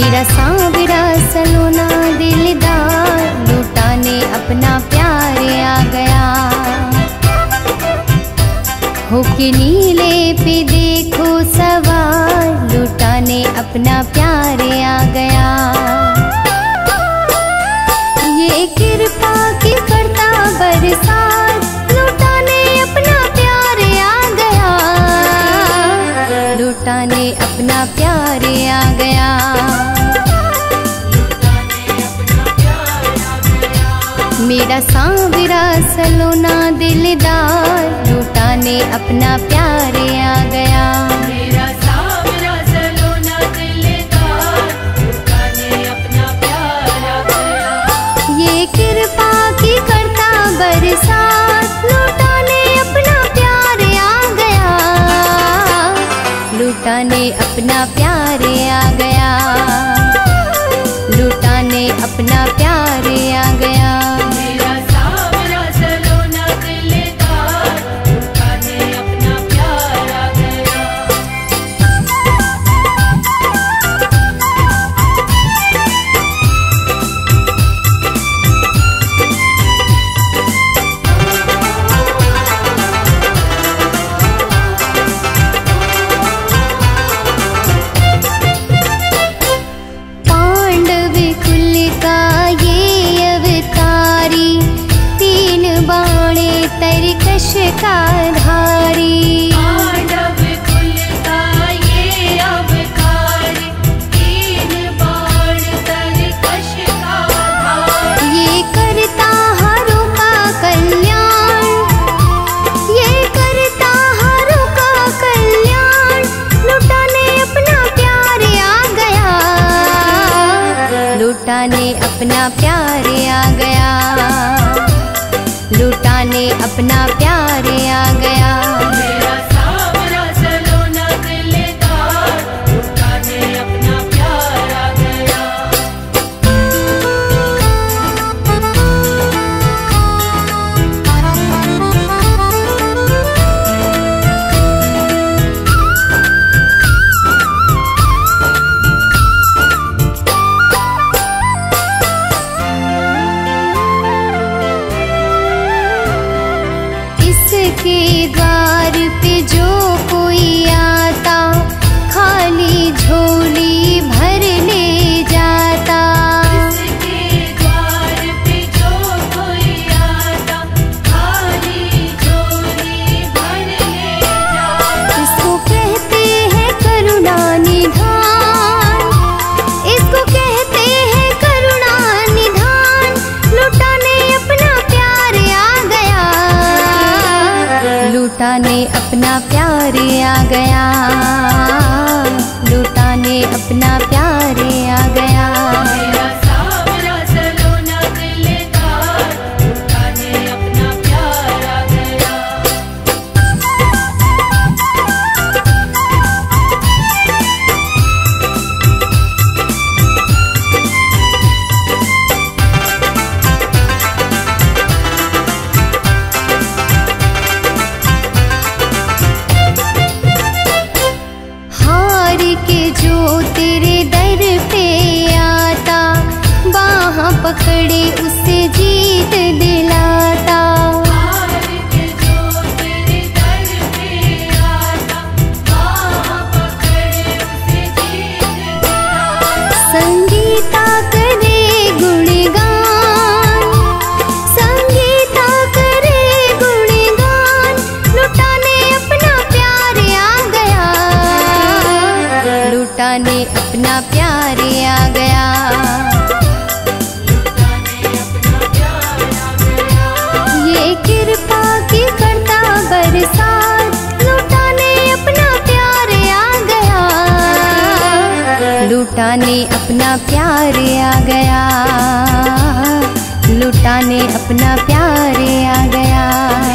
मेरा सांवरा सलोना दिलदार लुटाने अपना प्यार आ गया। होके नीले पे देखो सवार लुटाने अपना प्यार आ गया। ये कृपा की करता बरसात लुटाने अपना प्यार आ गया, लुटाने अपना प्यार आ गया। मेरा सांवरा सलोना दिलदार लुटाने अपना प्यार आ गया। मेरा सांवरा सलोना दिलदार लुटाने अपना प्यार आ गया। ये कृपा की करता बरसात लुटाने अपना प्यार आ गया, लुटाने अपना प्यार आ गया, लुटाने अपना प्यार आ गया। लुटाने अपना प्यार आ गया, लुटाने अपना प्यार आ गया। मेरा सांवरा सलोना दिलदार लुटाने अपना प्यार आ के द्वार पे जो कोई आता खाली झोली भरने जाता। इसके द्वार पे जो कोई आता खाली झोली भरने जाता। इसको कहते हैं करुणा निधान, इसको कहते हैं करुणा निधान। लुटाने अपना प्यार आ गया, लुटाने अपना प्यार आ गया, लुटाने अपना प्यार आ गया। मेरा सांवरा सलोना दिलदार लुटाने अपना प्यार आ गया। जो तेरे दर पे आता बाहाँ पकड़े उसे जीत दिलाता। जो तेरे दर पे आता बाहाँ पकड़े उसे जीत दिलाता। संगीता करे गुणगान, संगीता करे गुणगान। लुटाने अपना प्यार आ गया, लुटाने अपना प्यार आ गया, लुटाने अपना प्यार आ गया। ये कृपा की करता बरसात लुटाने अपना प्यार आ गया, लुटाने अपना प्यार आ गया, लुटाने अपना प्यार आ गया।